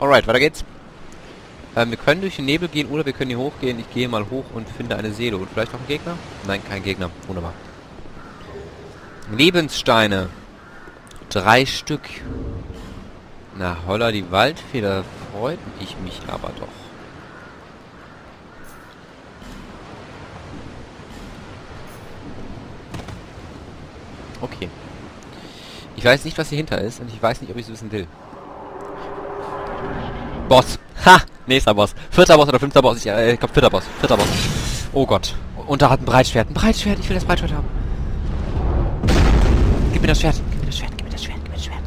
Alright, weiter geht's. Wir können durch den Nebel gehen oder wir können hier hochgehen. Ich gehe mal hoch und finde eine Seele. Und vielleicht noch einen Gegner? Nein, kein Gegner. Wunderbar. Lebenssteine. 3 Stück. Na holla, die Waldfeder. Freut ich mich aber doch. Okay. Ich weiß nicht, was hier hinter ist und ich weiß nicht, ob ich es wissen will. Boss. Ha! Nächster Boss. 4. Boss oder 5. Boss. Ich glaube 4. Boss. 4. Boss. Oh Gott. Und da hat ein Breitschwert. Ein Breitschwert. Ich will das Breitschwert haben. Gib mir das Schwert. Gib mir das Schwert. Gib mir das Schwert. Gib mir das Schwert.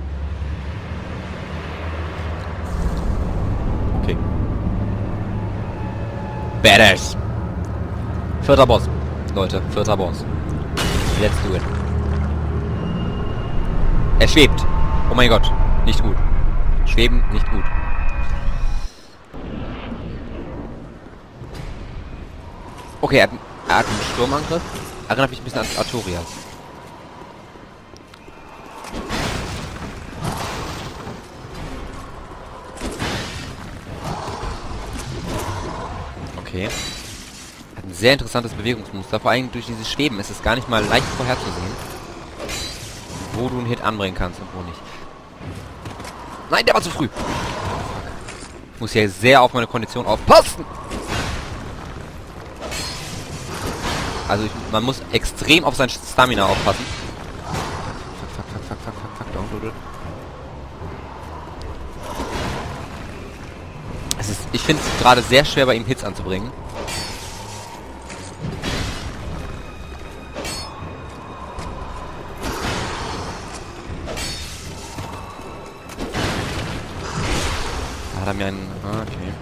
Okay. Badass. 4. Boss. Leute. 4. Boss. Let's do it. Er schwebt. Oh mein Gott. Nicht gut. Schweben nicht gut. Okay, er hat einen Sturmangriff. Erinnert mich ein bisschen an Artorias. Okay. Er hat ein sehr interessantes Bewegungsmuster. Vor allem durch dieses Schweben ist es gar nicht mal leicht vorherzusehen, wo du einen Hit anbringen kannst und wo nicht. Nein, der war zu früh. Ich muss hier sehr auf meine Kondition aufpassen. Also man muss extrem auf sein Stamina aufpassen. Fuck, fuck, fuck, fuck, fuck, fuck, downloaded. Ich finde es gerade sehr schwer, bei ihm Hits anzubringen. Hat er mir einen... Okay.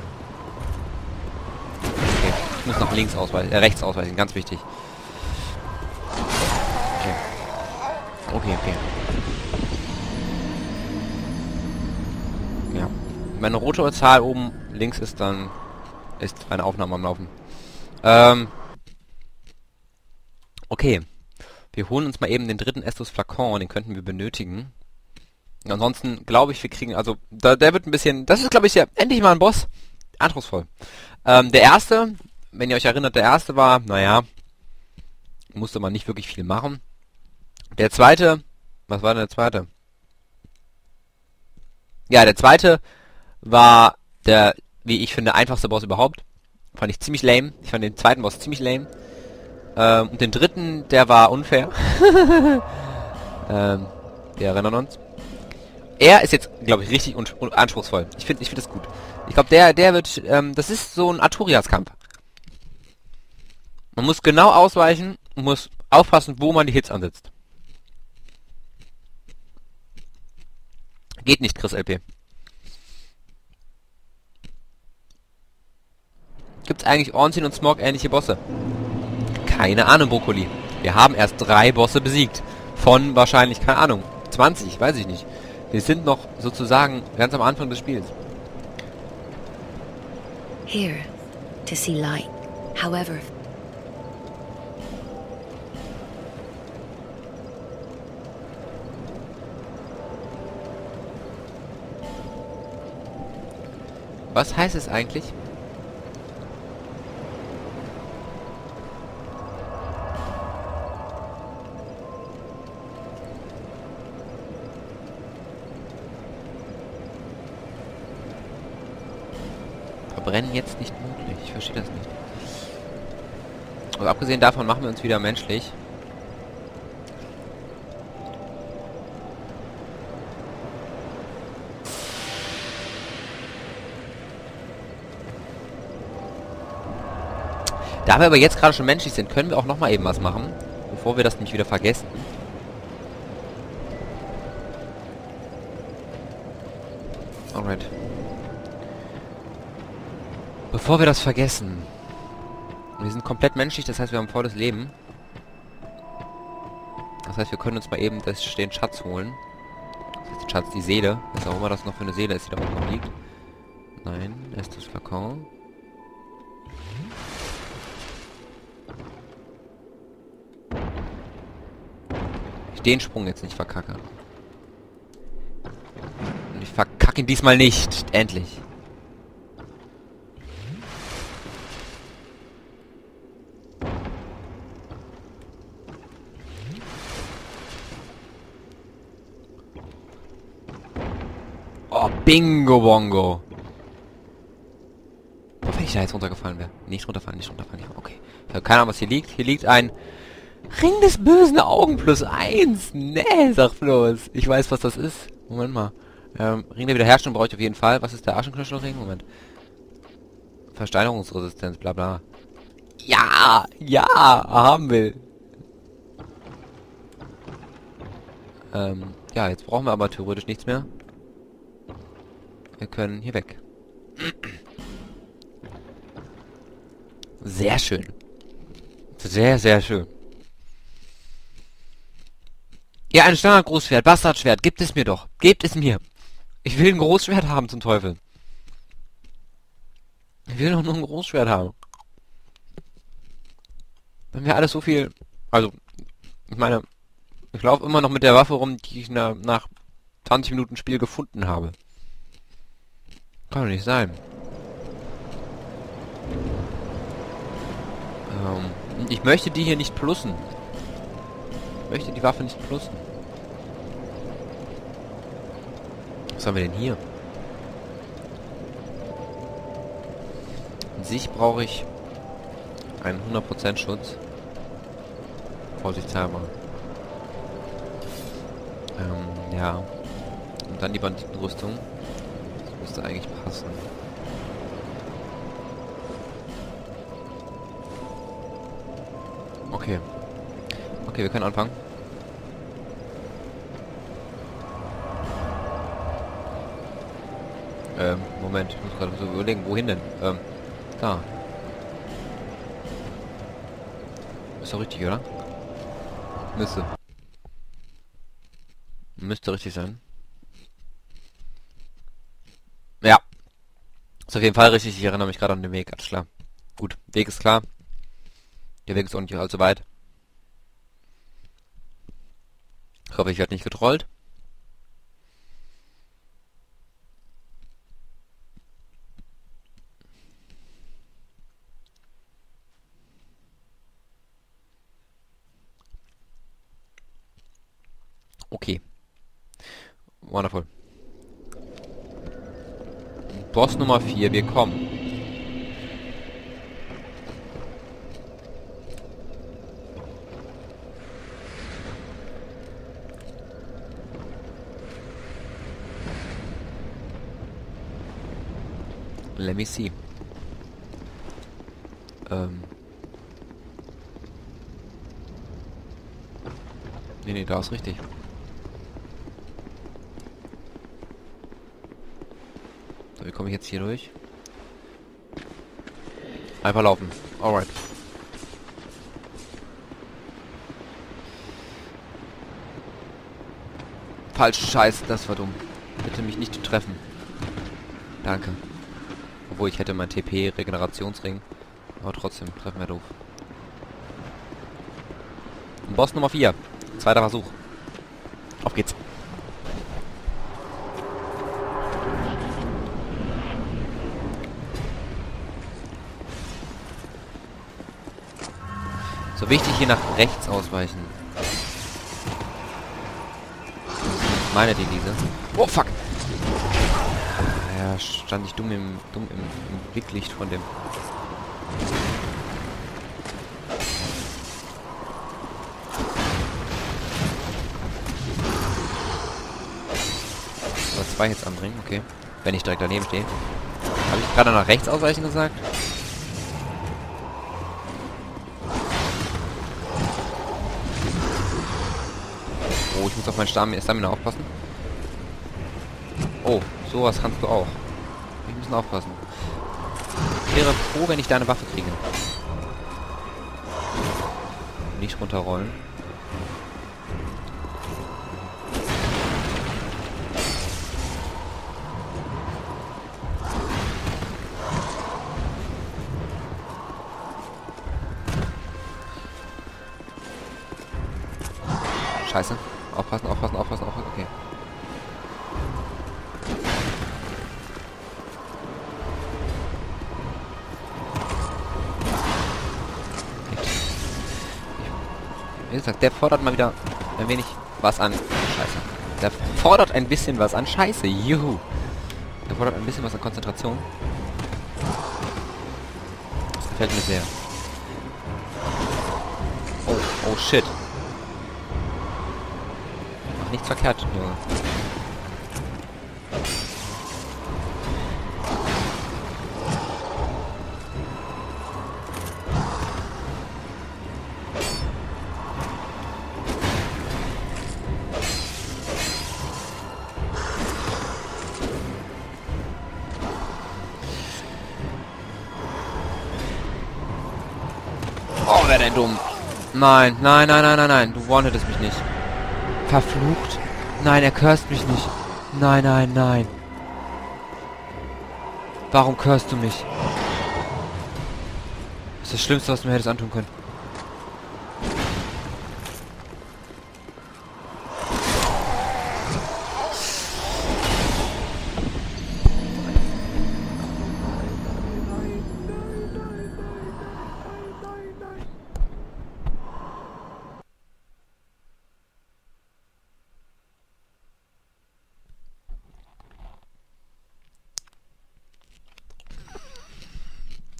Ich muss nach links ausweichen, rechts ausweichen, ganz wichtig. Okay. Okay, okay. Ja. Meine rote Zahl oben links ist dann... ist eine Aufnahme am Laufen. Okay. Wir holen uns mal eben den dritten Estus Flakon, den könnten wir benötigen. Ansonsten glaube ich, wir kriegen... Also, der wird ein bisschen... Das ist, glaube ich, ja endlich mal ein Boss. Anspruchsvoll. Der erste... Wenn ihr euch erinnert, der erste war, naja, musste man nicht wirklich viel machen. Der zweite, was war denn der zweite? Ja, der zweite war der, wie ich finde, einfachste Boss überhaupt. Fand ich ziemlich lame. Ich fand den zweiten Boss ziemlich lame. Und den dritten, der war unfair. Wir erinnern uns. Er ist jetzt, glaube ich, richtig und anspruchsvoll. Ich finde das gut. Ich glaube, der wird, das ist so ein Artorias-Kampf. Man muss genau ausweichen und muss aufpassen, wo man die Hits ansetzt. Geht nicht, Chris LP. Gibt's eigentlich Ornstein und Smough ähnliche Bosse? Keine Ahnung, Brokkoli. Wir haben erst 3 Bosse besiegt. Von wahrscheinlich, keine Ahnung, 20, weiß ich nicht. Wir sind noch sozusagen ganz am Anfang des Spiels. Here, to see light. However... Was heißt es eigentlich? Verbrennen jetzt nicht möglich. Ich verstehe das nicht. Also abgesehen davon machen wir uns wieder menschlich. Da wir aber jetzt gerade schon menschlich sind, können wir auch nochmal eben was machen, bevor wir das nämlich wieder vergessen. Alright. Bevor wir das vergessen. Wir sind komplett menschlich, das heißt, wir haben volles Leben. Das heißt, wir können uns mal eben den Schatz holen. Das heißt, den Schatz, die Seele. Was auch immer das noch für eine Seele ist, die da oben liegt. Nein, da ist das Flakon. Den Sprung jetzt nicht verkacke. Und ich Ich verkacke ihn diesmal nicht. Endlich. Oh, Bingo Bongo. Wenn ich da jetzt runtergefallen wäre. Nicht runterfallen, nicht runterfallen. Okay. Ich habe keine Ahnung, was hier liegt. Hier liegt ein Ring des bösen Augen +1. Nee, sag bloß. Ich weiß, was das ist. Moment mal. Ring der Wiederherstellung brauche ich auf jeden Fall. Was ist der Aschenknöchelring? Moment. Versteinerungsresistenz, bla bla. Ja! Ja! Haben will. Ja, jetzt brauchen wir aber theoretisch nichts mehr. Wir können hier weg. Sehr schön. Sehr, sehr schön. Ja, ein Standard-Großschwert, Bastardschwert, gibt es mir doch. Gebt es mir. Ich will ein Großschwert haben, zum Teufel. Ich will doch nur ein Großschwert haben. Wenn wir alles so viel... Also, ich meine, ich laufe immer noch mit der Waffe rum, die ich nach 20 Minuten Spiel gefunden habe. Kann doch nicht sein. Ich möchte die hier nicht plussen. Ich möchte die Waffe nicht plussen. Was haben wir denn hier? An sich brauche ich einen 100% Schutz. Vorsichtshalber. Ja. Und dann die Banditenrüstung. Das müsste eigentlich passen. Okay. Okay, wir können anfangen. Moment, ich muss gerade so überlegen, wohin denn? Da. Ist doch richtig, oder? Müsste. Müsste richtig sein. Ja. Ist auf jeden Fall richtig, ich erinnere mich gerade an den Weg, alles klar. Gut, Weg ist klar. Der Weg ist auch nicht allzu weit. Ich hoffe, ich werde nicht getrollt. Okay. Wonderful. Boss Nummer 4, wir kommen. Let me see. Nee, da ist richtig. So, wie komme ich jetzt hier durch? Einfach laufen. Alright. Falsch, scheiße, das war dumm. Bitte mich nicht treffen. Danke. Obwohl, ich hätte mein TP-Regenerationsring. Aber trotzdem, treffen wir doof. Boss Nummer 4. Zweiter Versuch. Auf geht's. So wichtig, hier nach rechts ausweichen. Das ist meine Devise. Oh, fuck! Ja, stand ich dumm im Blicklicht von dem. So, zwei jetzt anbringen, okay. Wenn ich direkt daneben stehe. Habe ich gerade nach rechts ausweichen gesagt? Oh, ich muss auf mein Stamina aufpassen. Oh, sowas kannst du auch. Wir müssen aufpassen. Ich wäre froh, wenn ich da eine Waffe kriege. Nicht runterrollen. Scheiße. Aufpassen, aufpassen, aufpassen, aufpassen. Okay. gesagt, der fordert mal wieder ein wenig was an. Scheiße. Der fordert ein bisschen was an. Scheiße, juhu. Der fordert ein bisschen was an Konzentration. Das gefällt mir sehr. Oh, oh shit. Nichts verkehrt, nur. Oh, wer denn dumm? Nein, nein, nein, nein, nein, nein. Du warntest mich nicht. Verflucht? Nein, er curst mich nicht. Nein, nein, nein. Warum curst du mich? Das ist das Schlimmste, was du mir hättest antun können.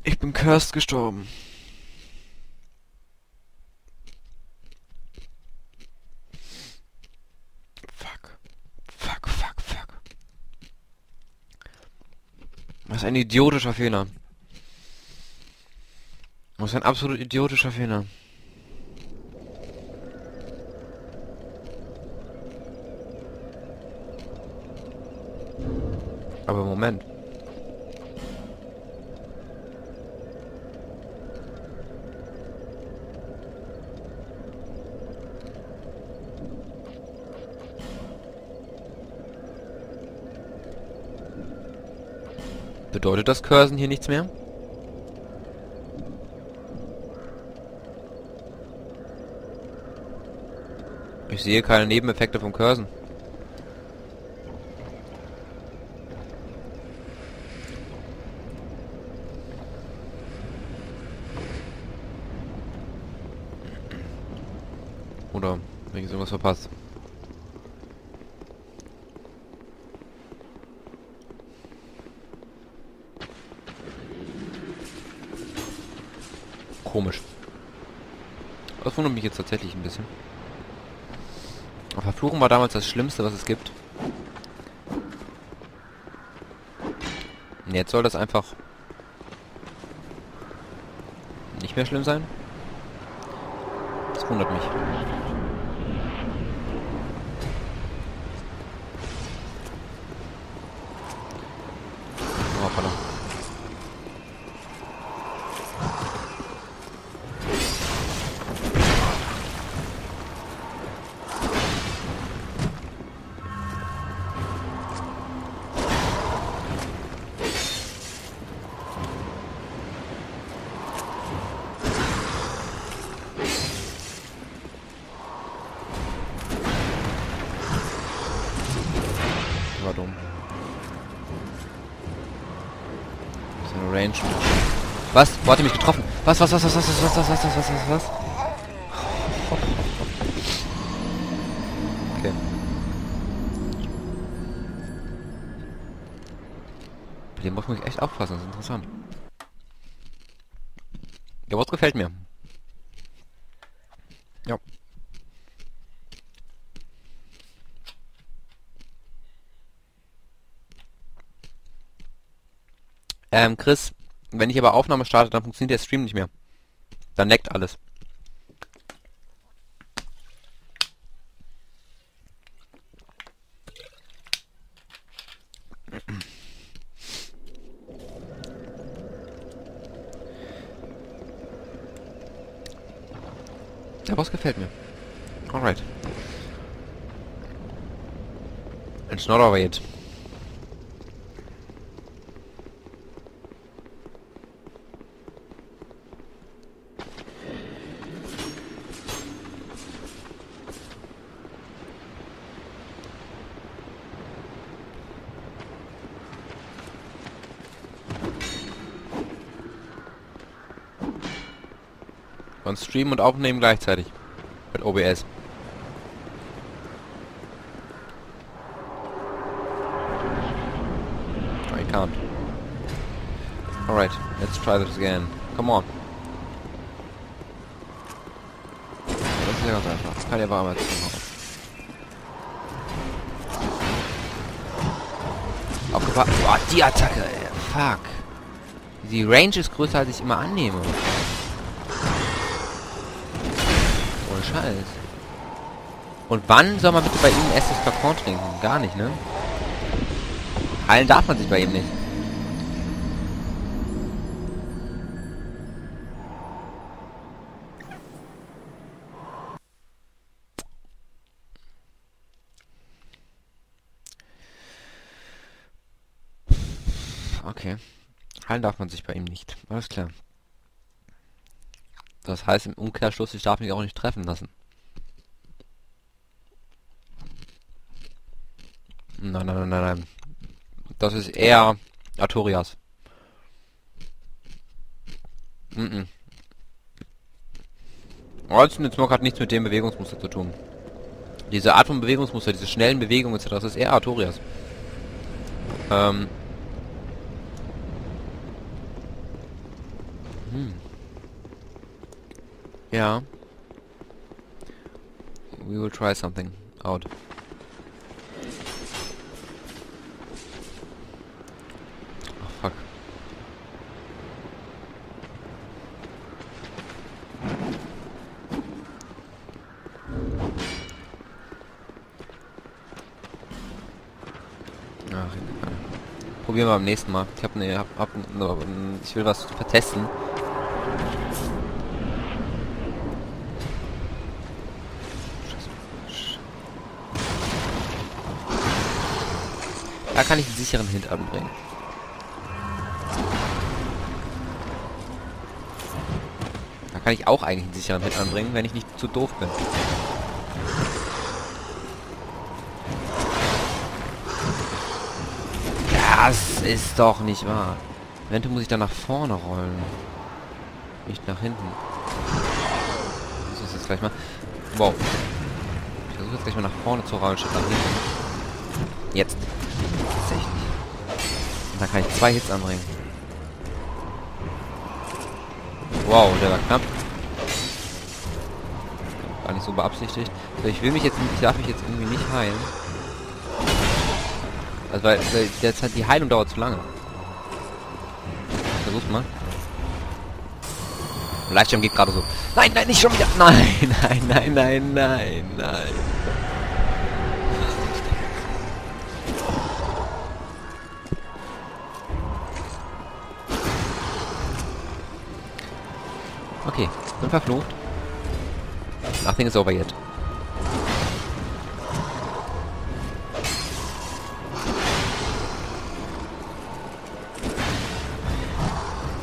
Ich bin cursed gestorben. Fuck. Fuck, fuck, fuck. Was ein idiotischer Fehler. Was ein absolut idiotischer Fehler. Aber Moment. Bedeutet das Cursen hier nichts mehr? Ich sehe keine Nebeneffekte vom Cursen. Oder wenigstens irgendwas verpasst. Komisch. Das wundert mich jetzt tatsächlich ein bisschen. Aber Verfluchen war damals das Schlimmste, was es gibt. Und jetzt soll das einfach nicht mehr schlimm sein. Das wundert mich. Range. Was? Wo hat er mich getroffen? Was? Okay. Bei dem muss ich echt aufpassen, das ist interessant. Der Wort gefällt mir. Ja. Chris, wenn ich aber Aufnahme starte, dann funktioniert der Stream nicht mehr. Dann leckt alles. Der Boss gefällt mir. Alright. Ein Schnorrer war jetzt. Streamen und aufnehmen gleichzeitig. Mit OBS. I can't. Alright, let's try this again. Come on. Das ist ja ganz einfach. Keine warme Zimmer. Aufgepasst. Boah, die Attacke, ey. Fuck. Die Range ist größer, als ich immer annehme. Ohne Scheiß. Und wann soll man bitte bei ihm erstes Flakon trinken? Gar nicht, ne? Heilen darf man sich bei ihm nicht. Okay. Heilen darf man sich bei ihm nicht. Alles klar. Das heißt im Umkehrschluss, ich darf mich auch nicht treffen lassen. Nein, nein, nein, nein. Das ist eher Artorias. Mhm. Ornstein und Smough hat nichts mit dem Bewegungsmuster zu tun. Diese Art von Bewegungsmuster, diese schnellen Bewegungen etc., das ist eher Artorias. Ja. We will try something out. Oh fuck. Ach, probieren wir beim nächsten Mal. Ich habe ich will was vertesten. Da kann ich einen sicheren Hint anbringen. Da kann ich auch eigentlich einen sicheren Hint anbringen, wenn ich nicht zu doof bin. Das ist doch nicht wahr. Eventuell muss ich dann nach vorne rollen. Nicht nach hinten. Ich versuche jetzt gleich mal... Wow. Ich versuche jetzt gleich mal nach vorne zu rollen, statt nach hinten. Jetzt. Da kann ich 2 Hits anbringen. Wow, der war knapp. Gar nicht so beabsichtigt. Ich will mich jetzt nicht, ich darf mich jetzt irgendwie nicht heilen. Also weil jetzt hat die Heilung dauert zu lange. Versuch's mal. Leichtschirm geht gerade so. Nein, nein, nicht schon wieder. Nein, nein, nein, nein, nein, nein. Okay, bin verflucht. Nothing is over yet.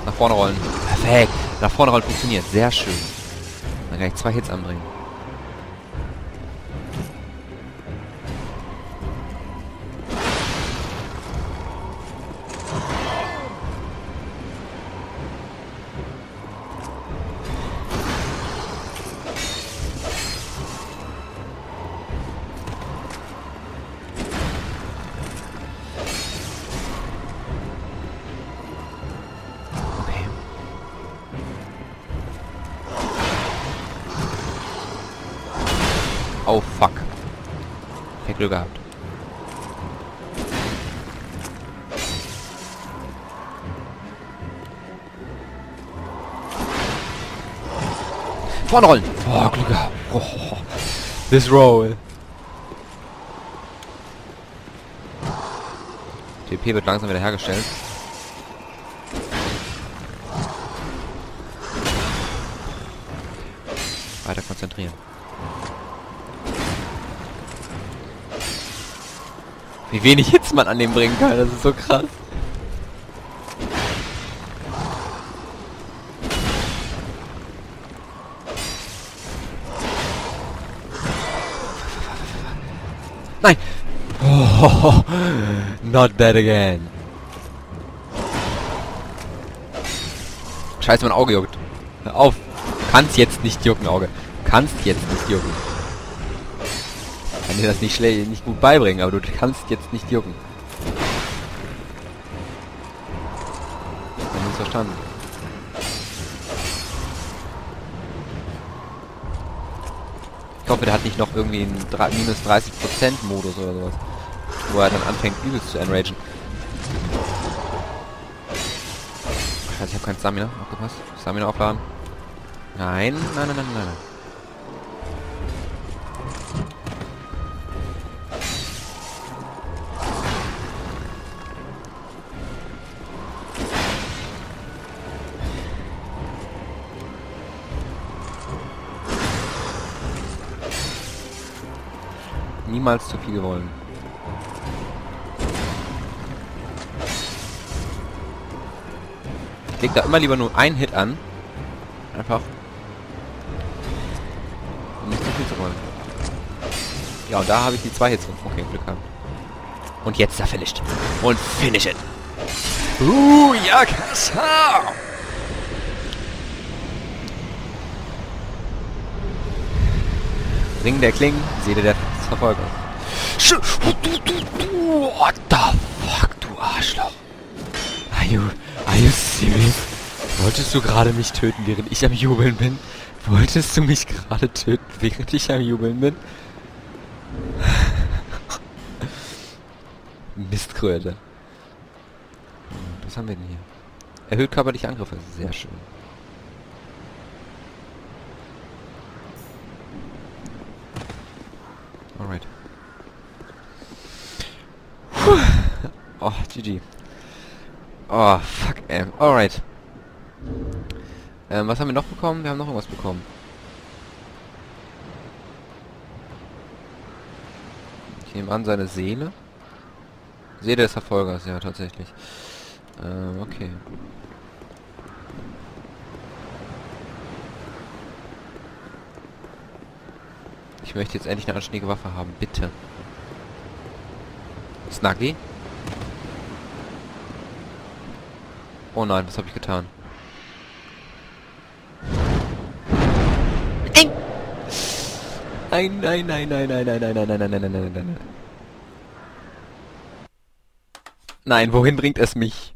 Nach vorne rollen. Perfekt. Nach vorne rollen funktioniert. Sehr schön. Dann kann ich 2 Hits anbringen. Oh fuck. Hätte Glück gehabt. Vorne rollen! Oh, Glück gehabt. Oh. This roll. TP wird langsam wieder hergestellt. Weiter konzentrieren. Wie wenig Hits man an dem bringen kann, das ist so krass. Nein! Oh, not bad again. Scheiße, mein Auge juckt. Hör auf! Kann's jetzt nicht jucken, Auge. kannst jetzt nicht jucken. Ich kann dir das nicht gut beibringen, aber du kannst jetzt nicht jucken. Ich hab nichts verstanden. Ich hoffe, der hat nicht noch irgendwie einen minus 30% Modus oder sowas. Wo er dann anfängt, übelst zu enragen. Scheiße, ich habe keinen Stamina. Aufgepasst. Stamina aufladen. Nein, nein, nein, nein, nein. Niemals zu viel wollen. Ich leg da immer lieber nur einen Hit an. Einfach. Um nicht zu viel zu wollen. Ja, und da habe ich die 2 Hits drin. Okay, Glück haben. Und jetzt da finished. Und finish it. Ja, Kassa! Ring der Klingen, Seele der Verfolger. What the fuck, du Arschloch. Are you serious? Wolltest du gerade mich töten, während ich am Jubeln bin? Wolltest du mich gerade töten, während ich am Jubeln bin? Mistkröte. Was haben wir denn hier? Erhöht körperliche Angriffe. Sehr schön. Alright. Puh. Oh, GG. Oh, fuck, ey. Alright. Was haben wir noch bekommen? Wir haben noch irgendwas bekommen. Ich nehme an, seine Seele. Seele des Verfolgers, ja, tatsächlich. Okay. Ich möchte jetzt endlich eine anständige Waffe haben, bitte. Snuggy? Oh nein, was habe ich getan? Nein, nein, nein, nein, nein, nein, nein, nein, nein, nein, nein, nein, nein, nein. Nein, wohin bringt es mich?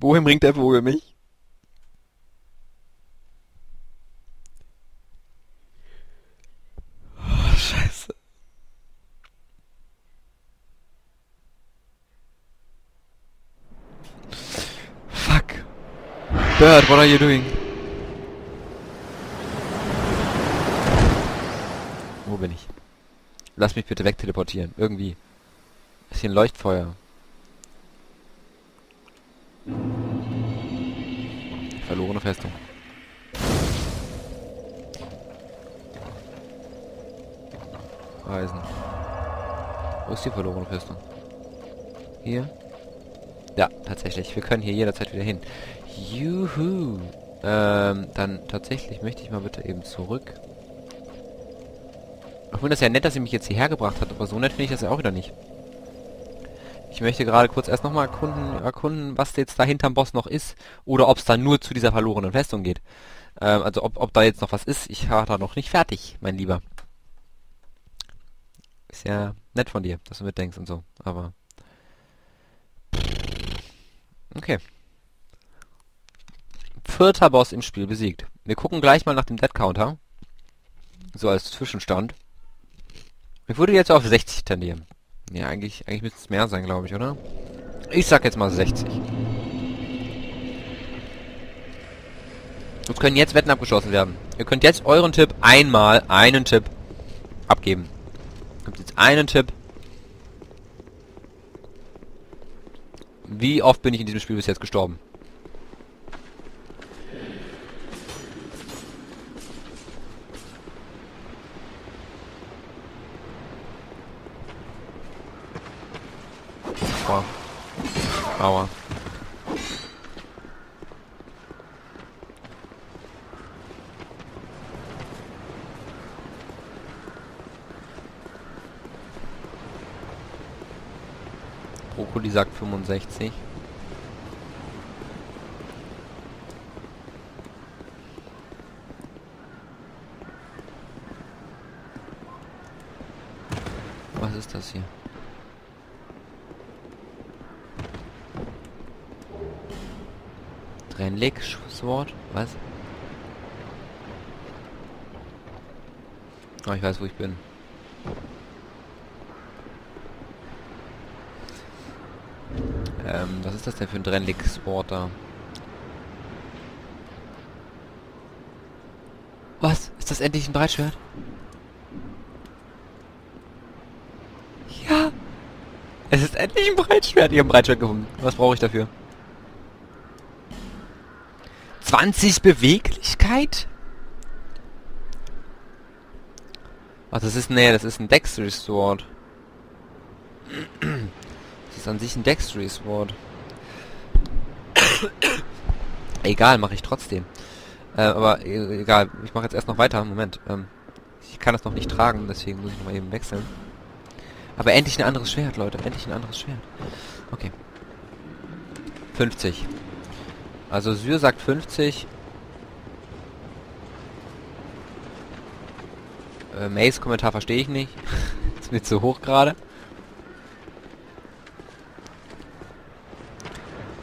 Wohin bringt der Vogel mich? Bird, what are you doing? Wo bin ich? Lass mich bitte wegteleportieren. Irgendwie. Ist hier ein Leuchtfeuer? Verlorene Festung. Reisen. Wo ist die verlorene Festung? Hier? Ja, tatsächlich. Wir können hier jederzeit wieder hin. Juhu. Dann tatsächlich möchte ich mal bitte eben zurück. Ich finde das ja nett, dass sie mich jetzt hierher gebracht hat, aber so nett finde ich das ja auch wieder nicht. Ich möchte gerade kurz erst nochmal erkunden, was jetzt da hinterm Boss noch ist. Oder ob es da nur zu dieser verlorenen Festung geht. Also ob da jetzt noch was ist. Ich war da noch nicht fertig, mein Lieber. Ist ja nett von dir, dass du mitdenkst und so, aber... Okay. 4. Boss im Spiel besiegt. Wir gucken gleich mal nach dem Dead Counter. So als Zwischenstand. Ich würde jetzt auf 60 tendieren. Ja, eigentlich müsste es mehr sein, glaube ich, oder? Ich sag jetzt mal 60. Es können jetzt Wetten abgeschlossen werden. Ihr könnt jetzt euren Tipp einen Tipp abgeben. Ihr habt jetzt einen Tipp. Wie oft bin ich in diesem Spiel bis jetzt gestorben? Aua. Aua. Brokkoli sagt 65. Was ist das hier? Drei-Leg-Sword? Was? Oh, ich weiß, wo ich bin. Was ist das denn für ein Drei-Leg-Sword da? Was? Ist das endlich ein Breitschwert? Ja! Es ist endlich ein Breitschwert! Ich habe ein Breitschwert gefunden. Was brauche ich dafür? 20 Beweglichkeit? Ach, das ist... Nee, das ist ein Dexterity Sword. Das ist an sich ein Dexterity Sword. Egal, mache ich trotzdem. Aber egal, ich mache jetzt erst noch weiter. Moment. Ich kann das noch nicht tragen, deswegen muss ich noch mal eben wechseln. Aber endlich ein anderes Schwert, Leute. Endlich ein anderes Schwert. Okay. 50. Also Syr sagt 50. Mays Kommentar verstehe ich nicht. Ist mir zu hoch gerade.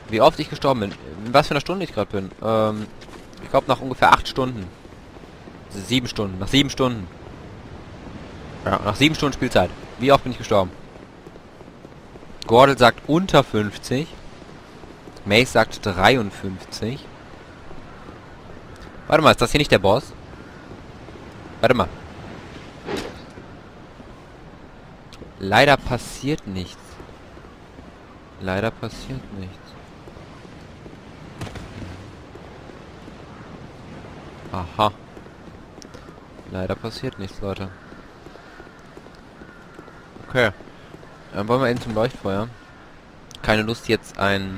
Wie oft ich gestorben bin. In was für einer Stunde ich gerade bin. Ich glaube nach ungefähr 8 Stunden. 7 Stunden. Nach 7 Stunden. Ja, nach 7 Stunden Spielzeit. Wie oft bin ich gestorben? Gordel sagt unter 50. Mace sagt 53. Warte mal, ist das hier nicht der Boss? Warte mal. Leider passiert nichts. Leider passiert nichts. Aha. Leider passiert nichts, Leute. Okay. Dann wollen wir eben zum Leuchtfeuer. Keine Lust jetzt ein...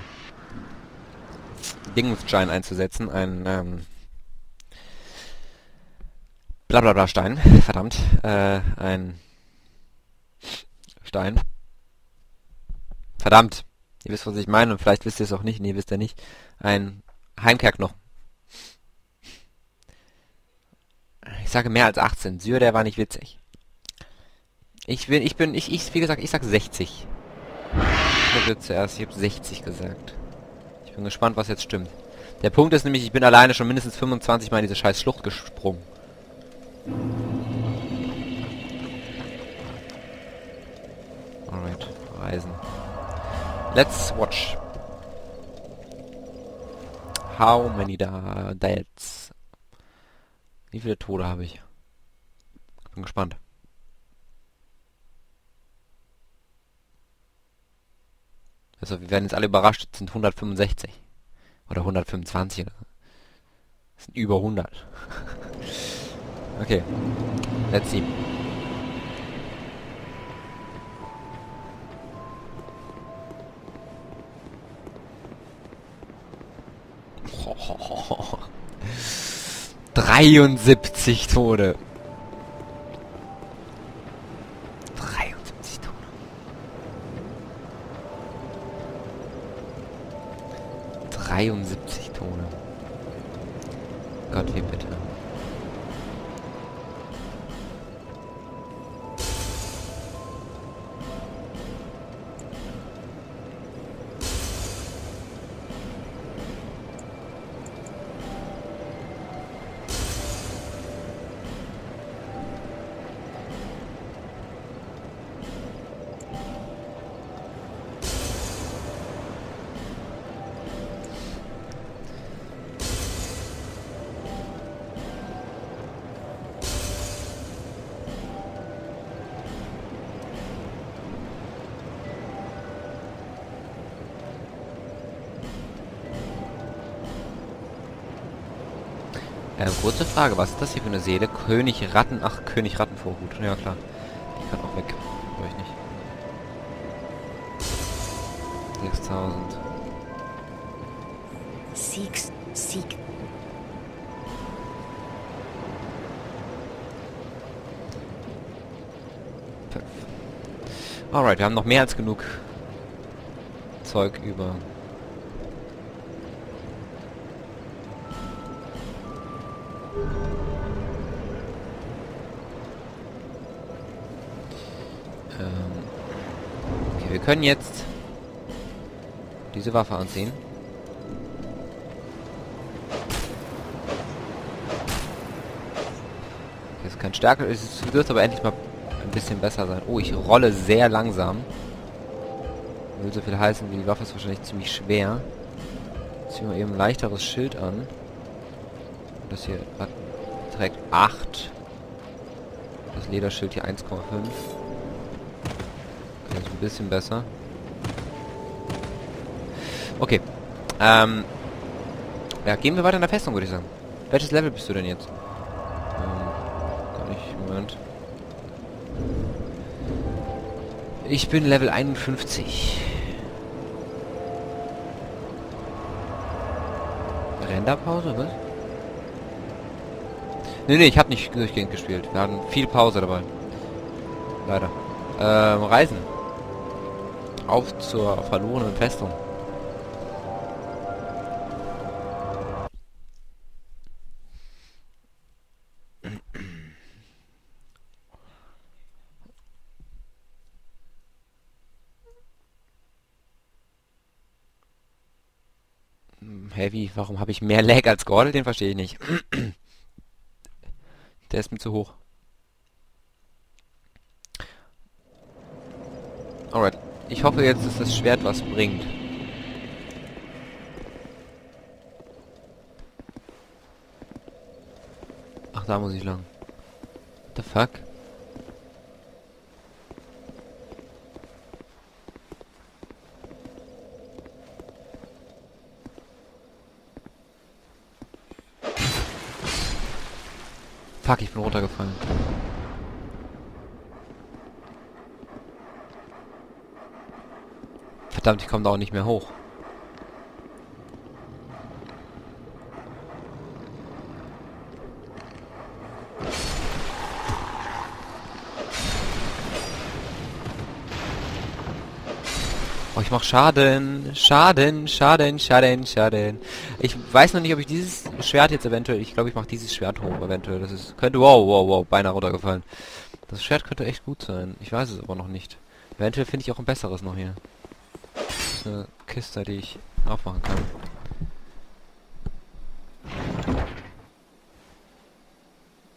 Dingensstein einzusetzen, ein blablabla Stein, verdammt, ein Stein, verdammt, ihr wisst, was ich meine und vielleicht wisst ihr es auch nicht, nee, wisst ihr nicht, ein Heimkehrknochen. Ich sage mehr als 18, Syr, der war nicht witzig. Wie gesagt, ich sag 60. Ich hab 60 gesagt. Ich bin gespannt, was jetzt stimmt. Der Punkt ist nämlich, ich bin alleine schon mindestens 25 Mal in diese scheiß Schlucht gesprungen. Alright, Reisen. Let's watch. How many deaths? Wie viele Tode habe ich? Bin gespannt. Also wir werden jetzt alle überrascht, es sind 165. Oder 125. Es sind über 100. Okay. Let's see. Oh. 73 Tode. 73 Tode. Gott, wie bitte. Kurze Frage, was ist das hier für eine Seele? König Ratten, ach, König Rattenvorhut. Ja klar, die kann auch weg. Brauche ich nicht. 6000. Sieg. Alright, wir haben noch mehr als genug Zeug über... Okay, wir können jetzt diese Waffe anziehen. Okay, ist kein starker, es wird aber endlich mal ein bisschen besser sein. Oh, ich rolle sehr langsam. Will so viel heißen, wie die Waffe ist wahrscheinlich ziemlich schwer. Ziehen wir eben ein leichteres Schild an. Das hier hat, trägt 8. Das Lederschild hier 1,5. Okay, das ist ein bisschen besser. Okay. Ja, gehen wir weiter in der Festung, würde ich sagen. Welches Level bist du denn jetzt? Kann ich... Moment. Ich bin Level 51. Renderpause, was? Nee, ich habe nicht durchgehend gespielt. Wir hatten viel Pause dabei. Leider. Reisen. Auf zur verlorenen Festung. Heavy, warum habe ich mehr Lag als Gordel? Den verstehe ich nicht. Der ist mir zu hoch. Alright. Ich hoffe jetzt, dass das Schwert was bringt. Ach, da muss ich lang. What the fuck? Fuck, ich bin runtergefallen. Verdammt, ich komme da auch nicht mehr hoch. Oh, ich mach Schaden. Schaden, Schaden, Schaden, Schaden. Ich weiß noch nicht, ob ich dieses Schwert jetzt eventuell... Ich glaube, ich mache dieses Schwert hoch eventuell. Das ist... Könnte... Wow. Beinahe runtergefallen. Das Schwert könnte echt gut sein. Ich weiß es aber noch nicht. Eventuell finde ich auch ein besseres noch hier. Das ist eine Kiste, die ich aufmachen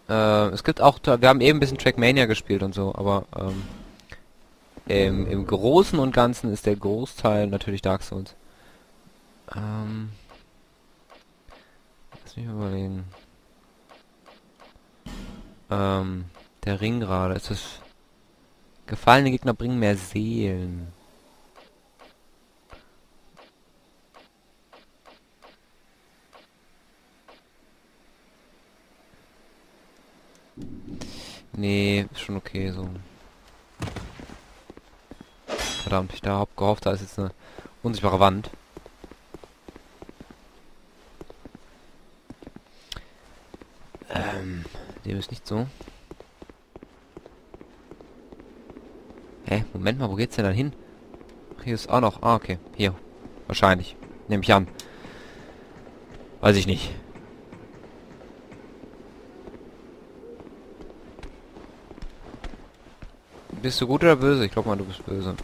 kann. Es gibt auch... Wir haben eben ein bisschen Trackmania gespielt und so, aber... Im Großen und Ganzen ist der Großteil natürlich Dark Souls. Lass mich überlegen. Der Ring gerade. Ist das... Gefallene Gegner bringen mehr Seelen. Nee, ist schon okay so. Verdammt, ich habe gehofft, da ist jetzt eine unsichtbare Wand. Dem ist nicht so. Hä? Moment mal, wo geht's denn dann hin? Ach, hier ist auch noch. Ah, okay. Hier. Wahrscheinlich. Nehme ich an. Weiß ich nicht. Bist du gut oder böse? Ich glaube mal, du bist böse.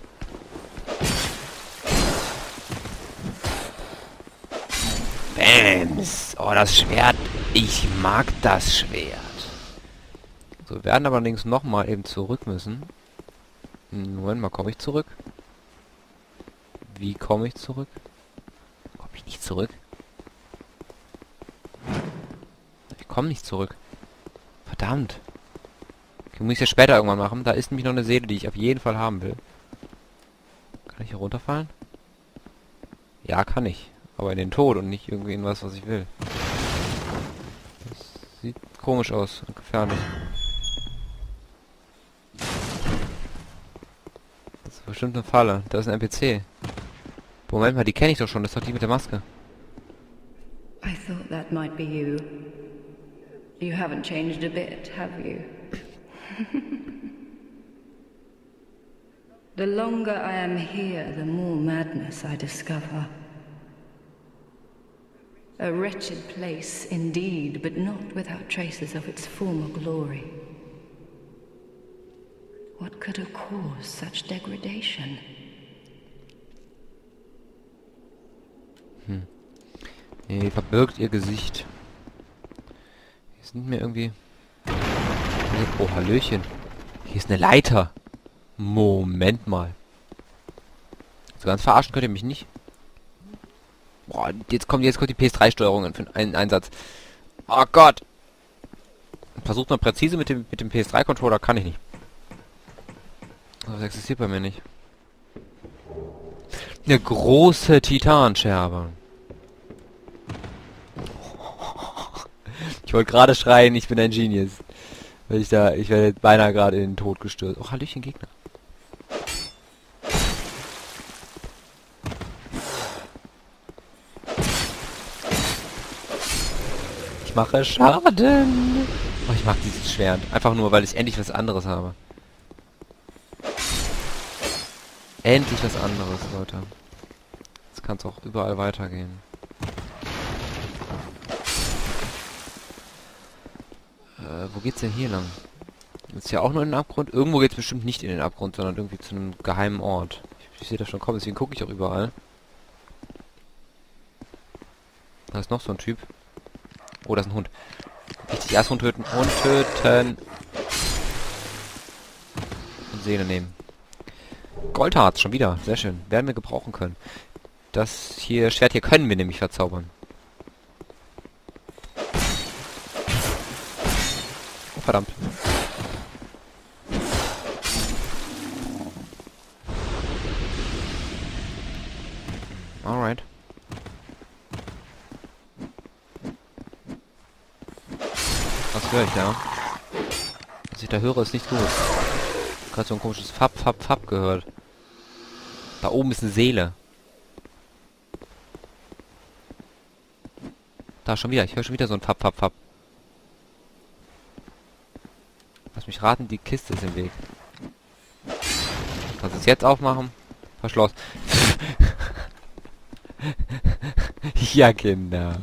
Bams! Oh, das Schwert. Ich mag das Schwert. So, wir werden aber allerdings nochmal eben zurück müssen. Moment mal, komme ich zurück? Wie komme ich zurück? Komme ich nicht zurück? Ich komme nicht zurück. Verdammt. Okay, muss ich ja später irgendwann machen. Da ist nämlich noch eine Seele, die ich auf jeden Fall haben will. Kann ich hier runterfallen? Ja, kann ich. Aber in den Tod und nicht irgendwie in was, was ich will. Das sieht komisch aus und gefährlich. Das ist bestimmt eine Falle. Da ist ein NPC. Moment mal, die kenne ich doch schon. Das ist doch die mit der Maske. I thought that might be you. You haven't changed a bit, have you? The longer I am here, the more madness I discover. A wretched place indeed, but not without traces of its former glory. What could have caused such degradation? Hm. Nee, verbirgt ihr Gesicht. Hier sind mir irgendwie... Oh, Hallöchen. Hier ist eine Leiter. Moment mal. So ganz verarschen könnt ihr mich nicht. Boah, jetzt kommt die PS3-Steuerung in einen Einsatz. Oh Gott. Versucht mal präzise mit dem PS3-Controller, kann ich nicht. Das existiert bei mir nicht. Eine große Titanscherbe. Ich wollte gerade schreien, ich bin ein Genius. Weil ich werde beinahe gerade in den Tod gestürzt. Oh, Hallöchen, Gegner. Ich mache Schaden. Oh, ich mag dieses Schwert. Einfach nur, weil ich endlich was anderes habe. Endlich was anderes, Leute. Jetzt kann es auch überall weitergehen. Wo geht's denn hier lang? Ist ja auch nur in den Abgrund? Irgendwo geht's bestimmt nicht in den Abgrund, sondern irgendwie zu einem geheimen Ort. Ich sehe das schon kommen, deswegen gucke ich auch überall. Da ist noch so ein Typ. Oh, da ist ein Hund. Richtig, erst Hund töten. Hund töten. Und Seele nehmen. Goldharz, schon wieder. Sehr schön. Werden wir gebrauchen können. Das hier Schwert hier können wir nämlich verzaubern. Verdammt. Alright. Was höre ich da? Was ich da höre, ist nicht gut. Ich habe so ein komisches Fab gehört. Da oben ist eine Seele. Da schon wieder. Ich höre schon wieder so ein Fab. Mich raten, die Kiste ist im Weg. Lass uns jetzt aufmachen. Verschlossen. Ja, Kinder.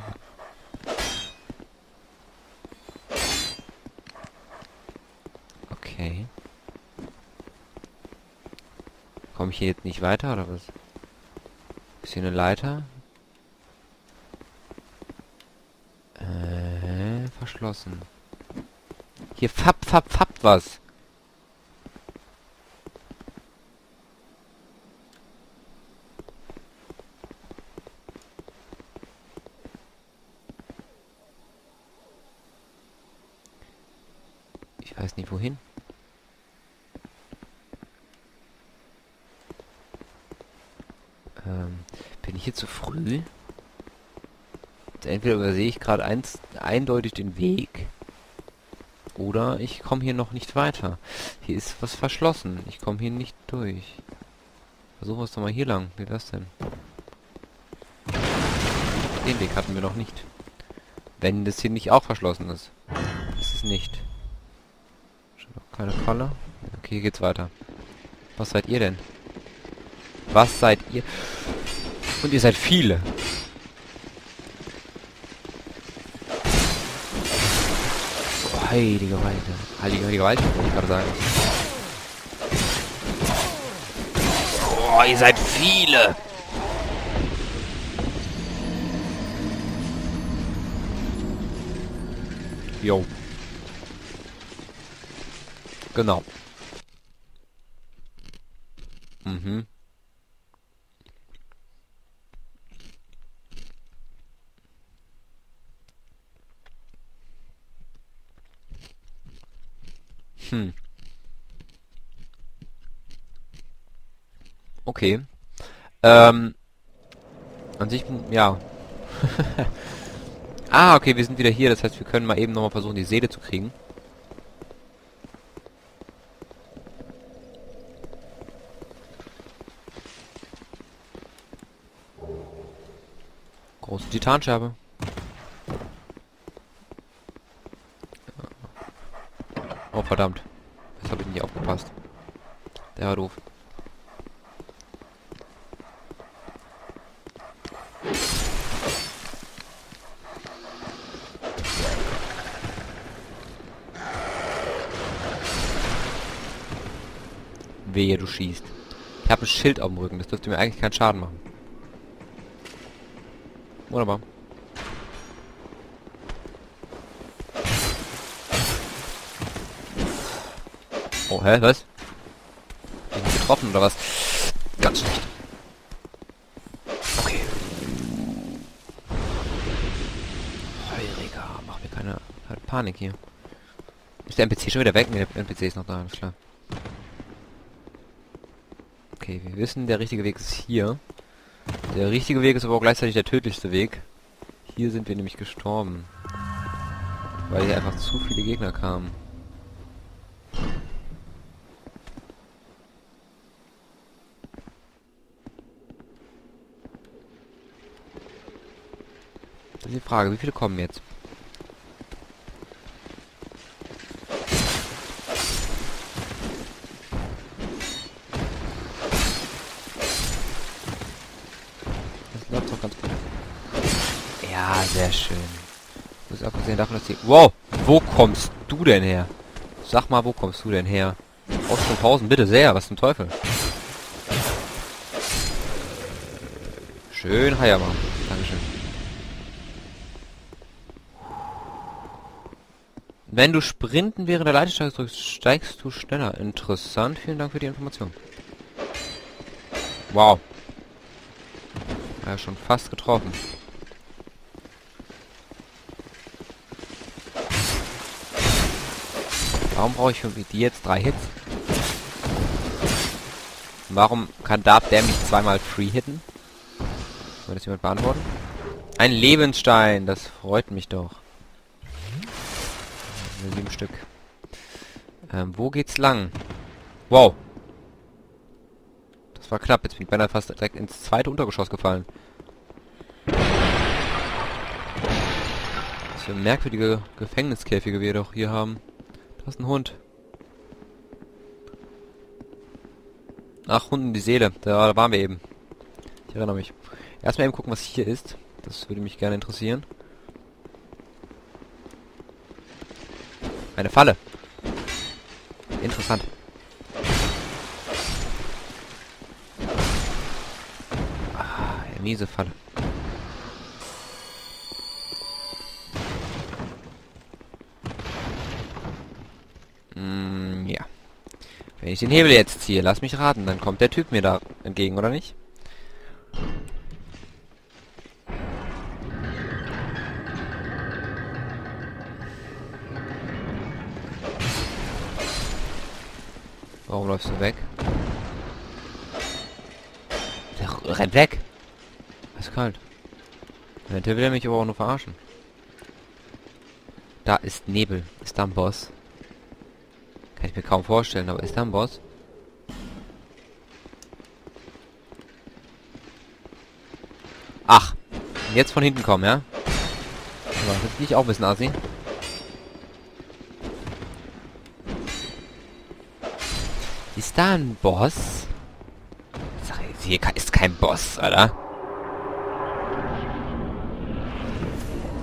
Okay. Komme ich hier jetzt nicht weiter, oder was? Ist hier eine Leiter? Verschlossen. Hier fappt was. Ich weiß nicht wohin. Bin ich hier zu früh? Entweder übersehe ich gerade eindeutig den Weg. Oder ich komme hier noch nicht weiter. Hier ist was verschlossen. Ich komme hier nicht durch. Versuchen wir es doch mal hier lang. Wie das denn? Den Weg hatten wir noch nicht. Wenn das hier nicht auch verschlossen ist. Das ist nicht. Schon noch keine Falle. Okay, hier geht's weiter. Was seid ihr denn? Was seid ihr? Und ihr seid viele. Heilige Weide. Heilige Weide, wollte ich gerade sagen. Oh, ihr seid viele! Jo. Genau. Mhm. Hm. Okay. An sich, ja. Ah, okay, wir sind wieder hier. Das heißt, wir können mal eben nochmal versuchen, die Seele zu kriegen. Große Titanscherbe. Oh, verdammt. Das habe ich nicht aufgepasst. Der war doof. Wehe, du schießt. Ich habe ein Schild auf dem Rücken. Das dürfte mir eigentlich keinen Schaden machen. Wunderbar. Oh, hä? Was? Bin ich getroffen oder was? Ganz schlecht. Okay. Heuriger. Mach mir keine Panik hier. Ist der NPC schon wieder weg? Ne, der NPC ist noch da, alles klar. Okay, wir wissen, der richtige Weg ist hier. Der richtige Weg ist aber auch gleichzeitig der tödlichste Weg. Hier sind wir nämlich gestorben. Weil hier einfach zu viele Gegner kamen. Das ist die Frage, wie viele kommen jetzt? Sehr schön. Du bist abgesehen davon, dass die... Wow! Wo kommst du denn her? Sag mal, wo kommst du denn her? Aus 5000, bitte sehr. Was zum Teufel? Schön Haier machen. Dankeschön. Wenn du Sprinten während der Leitstelle drückst, steigst du schneller. Interessant. Vielen Dank für die Information. Wow. Ja, schon fast getroffen. Warum brauche ich für die jetzt 3 Hits? Warum darf der mich zweimal free hitten? Soll das jemand beantworten? Ein Lebensstein, das freut mich doch. 7 Stück. Wo geht's lang? Wow. Das war knapp, jetzt bin ich beinahe fast direkt ins zweite Untergeschoss gefallen. Das ist ein merkwürdige Gefängniskäfige, wir doch hier haben. Das ist ein Hund. Ach, Hunden die Seele. Da waren wir eben. Ich erinnere mich. Erstmal eben gucken, was hier ist. Das würde mich gerne interessieren. Eine Falle. Interessant. Ah, eine miese Falle. Wenn ich den Hebel jetzt ziehe, lass mich raten, dann kommt der Typ mir da entgegen, oder nicht? Warum läufst du weg? Der rennt weg! Ist kalt. Der will er mich aber auch nur verarschen. Da ist Nebel. Ist da ein Boss? Kann ich mir kaum vorstellen, aber ist da ein Boss? Ach, jetzt von hinten kommen, ja? Aber das bin ich auch ein bisschen assi. Ist da ein Boss? Ich sag, hier ist kein Boss, Alter.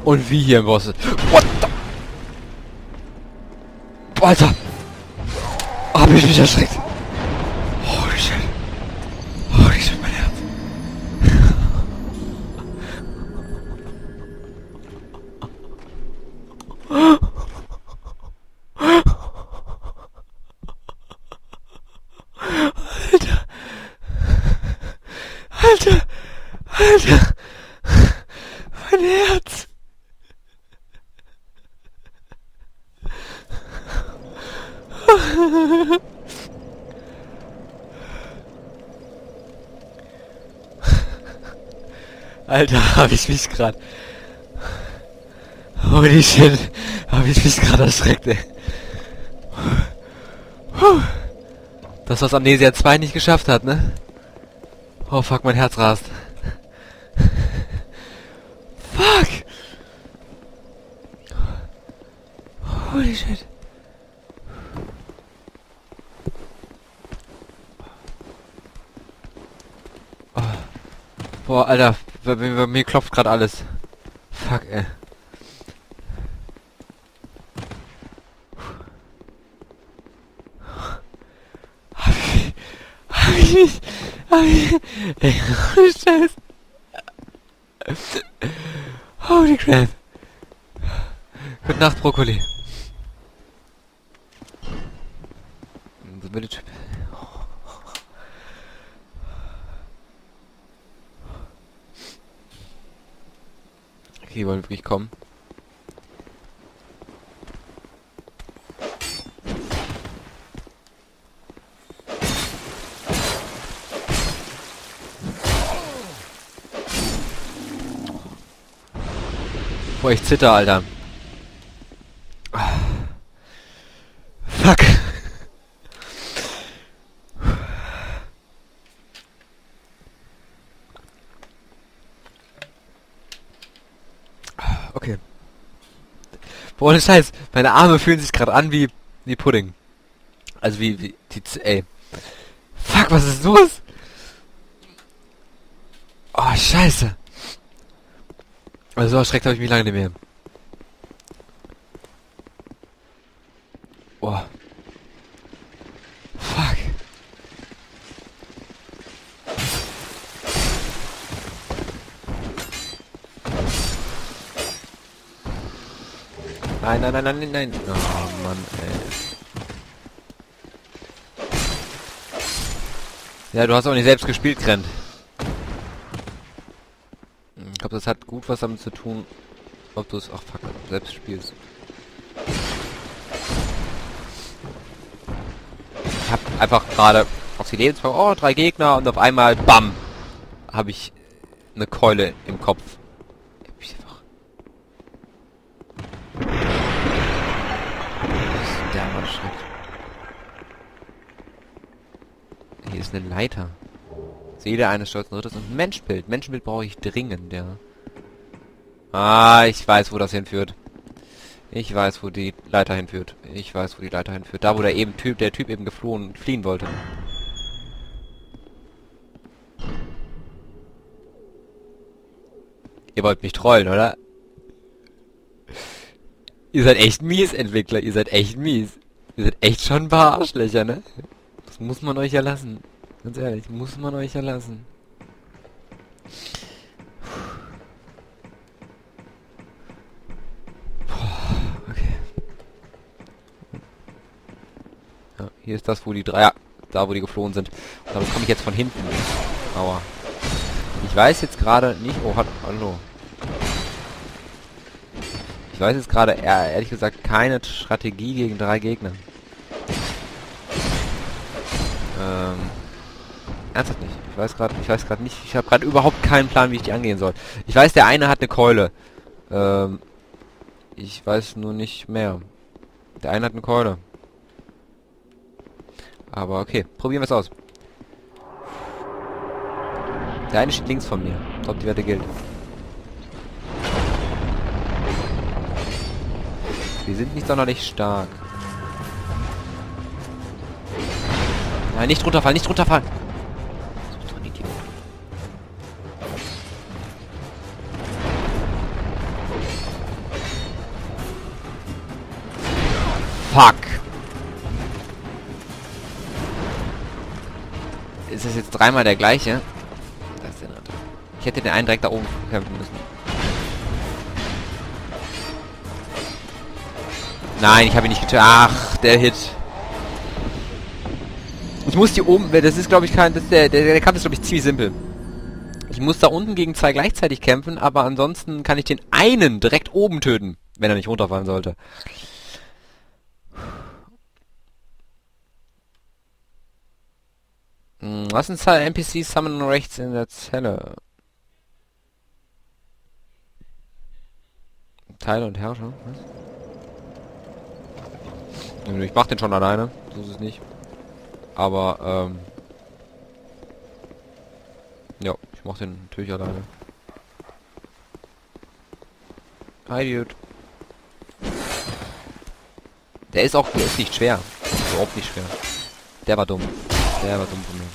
Und wie hier ein Boss ist. What the... Alter! Hab ich mich erschreckt. Holy shit. Holy shit, mein Herz. Alter. Alter. Alter. Mein Herz. Alter, hab ich mich gerade... Holy shit, hab ich mich gerade erschreckt, ey. Das, was Amnesia 2 nicht geschafft hat, ne? Oh fuck, mein Herz rast. Fuck! Holy shit. Boah, Alter, bei mir klopft gerade alles. Fuck, ey. Ey, holy Scheiße. Holy crap. Gute Nacht, Brokkoli. Okay, wollen wir wirklich kommen? Boah, ich zitter, Alter. Fuck. Okay. Boah, ohne Scheiß. Meine Arme fühlen sich gerade an wie Pudding. Also ey. Fuck, was ist los? Oh, Scheiße. Also so erschreckt habe ich mich lange nicht mehr. Oh. Fuck. Nein, nein, nein, nein, nein. Oh Mann, ey. Ja, du hast auch nicht selbst gespielt, Grant. Ich glaube, das hat gut was damit zu tun, ob du es auch selbst spielst. Ich habe einfach gerade auf die Lebensform, oh, 3 Gegner und auf einmal, bam, habe ich eine Keule im Kopf. Das ist ein derber Schritt. Hier ist eine Leiter. Seele eines stolzen Ritters und ein Menschenbild. Menschenbild brauche ich dringend, ja. Ah, ich weiß, wo das hinführt. Ich weiß, wo die Leiter hinführt. Ich weiß, wo die Leiter hinführt. Da, wo der Typ eben fliehen wollte. Ihr wollt mich trollen, oder? Ihr seid echt mies, Entwickler. Ihr seid echt mies. Ihr seid echt schon ein paar Arschlöcher, ne? Das muss man euch ja lassen. Ganz ehrlich, muss man euch ja lassen. Boah, okay. Ja, hier ist das, wo die Dreier... Da, wo die geflohen sind. Und damit komme ich jetzt von hinten. Aua. Ich weiß jetzt gerade nicht... Oh, hallo. Ich weiß jetzt gerade, ehrlich gesagt, keine Strategie gegen 3 Gegner. Ernsthaft nicht. Ich weiß gerade nicht. Ich habe gerade überhaupt keinen Plan, wie ich die angehen soll. Ich weiß, der eine hat eine Keule. Ich weiß nur nicht mehr. Der eine hat eine Keule. Aber okay, probieren wir es aus. Der eine steht links von mir. Ich glaube, die Wette gilt. Wir sind nicht sonderlich stark. Nein, nicht runterfallen, nicht runterfallen. Fuck. Ist das jetzt dreimal der gleiche? Das ist der andere. Ich hätte den einen direkt da oben kämpfen müssen. Nein, ich habe ihn nicht getötet. Ach, der Hit. Ich muss die oben... Das ist, glaube ich, kein... Der Kampf ist, glaube ich, ziemlich simpel. Ich muss da unten gegen 2 gleichzeitig kämpfen, aber ansonsten kann ich den einen direkt oben töten, wenn er nicht runterfallen sollte. Was sind NPCs summonen rechts in der Zelle? Teile und Herrscher? Was? Ich mach den schon alleine, so ist es nicht. Aber, ja, ich mach den natürlich alleine. Hi, Dude. Der ist auch nicht schwer. Überhaupt nicht schwer. Der war dumm. Der war dumm von mir.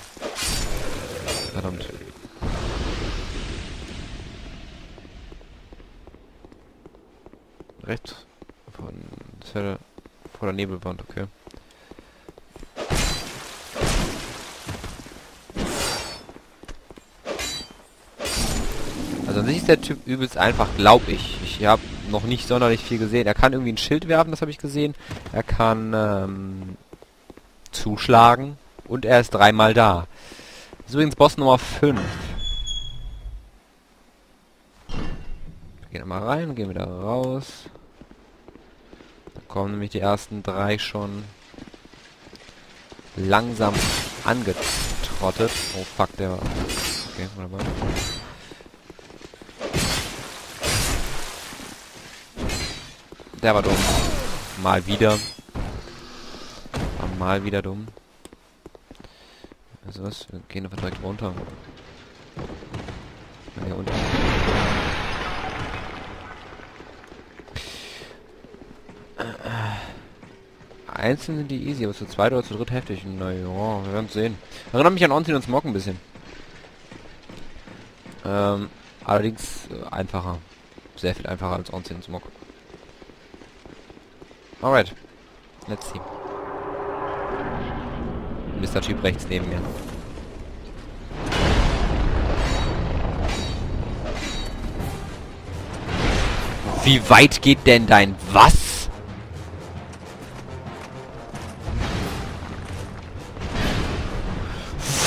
Verdammt. Rechts von Zelle vor der Nebelwand, okay. Also an sich ist der Typ übelst einfach, glaube ich. Ich habe noch nicht sonderlich viel gesehen. Er kann irgendwie ein Schild werfen, das habe ich gesehen. Er kann zuschlagen. Und er ist dreimal da. Das ist übrigens Boss Nummer 5. Wir gehen mal rein und gehen wieder raus. Da kommen nämlich die ersten drei schon langsam angetrottet. Oh fuck, der war... Okay, wunderbar. Der war dumm. Mal wieder. War mal wieder dumm. Also was? Wir gehen einfach direkt runter. Ja, unten. Einzeln sind die easy, aber zu zweit oder zu dritt heftig. Naja, wir werden es sehen. Erinnert mich an Ornstein und Smough ein bisschen. Allerdings einfacher. Sehr viel einfacher als Ornstein und Smough. Alright. Let's see. Mr. Typ rechts neben mir. Wie weit geht denn dein was?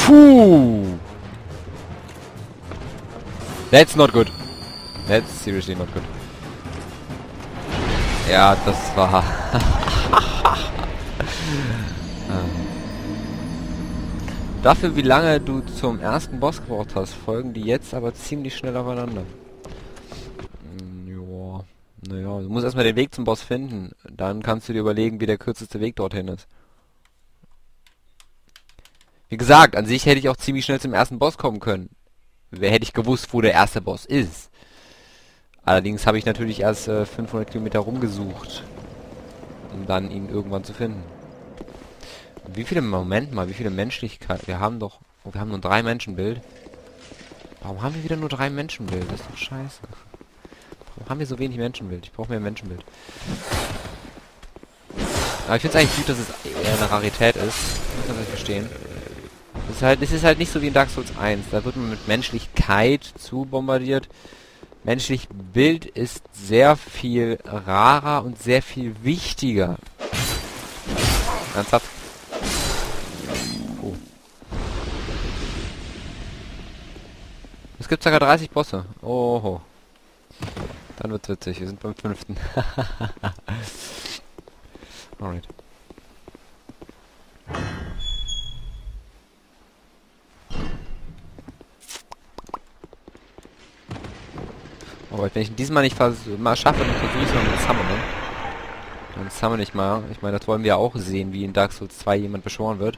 Puh! That's not good. That's seriously not good. Ja, das war... Dafür, wie lange du zum ersten Boss gebraucht hast, folgen die jetzt aber ziemlich schnell aufeinander. Joa. Naja, du musst erstmal den Weg zum Boss finden. Dann kannst du dir überlegen, wie der kürzeste Weg dorthin ist. Wie gesagt, an sich hätte ich auch ziemlich schnell zum ersten Boss kommen können. Wer hätte ich gewusst, wo der erste Boss ist. Allerdings habe ich natürlich erst 500 Kilometer rumgesucht, um dann ihn irgendwann zu finden. Wie viele, Moment mal, wie viele Menschlichkeit? Wir haben doch... Oh, wir haben nur 3 Menschenbild. Warum haben wir wieder nur 3 Menschenbild? Das ist doch scheiße. Warum haben wir so wenig Menschenbild? Ich brauche mehr Menschenbild. Aber ich finde es eigentlich gut, dass es eher eine Rarität ist. Ich muss das verstehen. Es ist halt nicht so wie in Dark Souls 1. Da wird man mit Menschlichkeit zu bombardiert. Menschlich Bild ist sehr viel rarer und sehr viel wichtiger. Ernsthaft? Es gibt sogar 30 Bosse. Oho. Dann wird's witzig. Wir sind beim 5. Alright. Aber wenn ich diesmal nicht mal schaffe, dann versuche ich es mal mit Summonen. Dann summon ich mal. Ich meine, das wollen wir ja auch sehen, wie in Dark Souls 2 jemand beschworen wird.